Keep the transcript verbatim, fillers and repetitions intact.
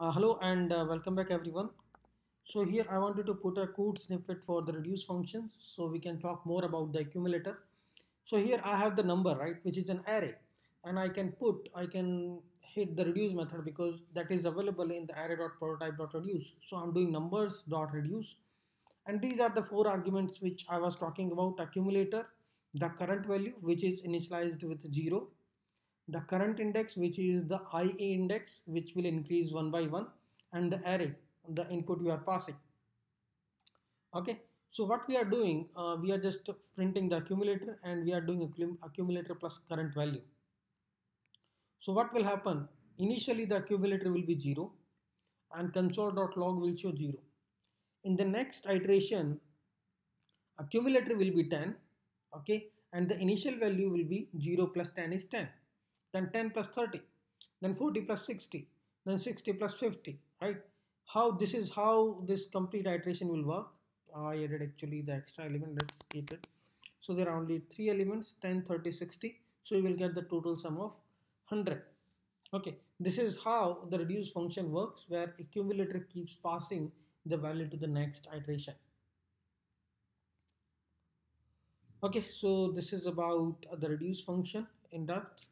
Uh, hello and uh, welcome back everyone. So here I wanted to put a code snippet for the reduce functions so we can talk more about the accumulator. So here I have the number, right, which is an array, and I can put I can hit the reduce method because that is available in the array.prototype.reduce. So I'm doing numbers.reduce, and these are the four arguments which I was talking about: accumulator, the current value which is initialized with zero, the current index which is the I A index which will increase one by one, and the array, the input we are passing. Okay, so what we are doing, uh, we are just printing the accumulator and we are doing accumulator plus current value. So what will happen? Initially the accumulator will be zero and console.log will show zero. In the next iteration, accumulator will be ten, okay, and the initial value will be zero plus ten is ten. Then ten plus thirty, then forty plus sixty, then sixty plus fifty, right? How this is how this complete iteration will work. I added actually the extra element, let's keep it. So there are only three elements, ten, thirty, sixty. So you will get the total sum of one hundred. Okay, this is how the reduce function works, where accumulator keeps passing the value to the next iteration. Okay, so this is about the reduce function in depth.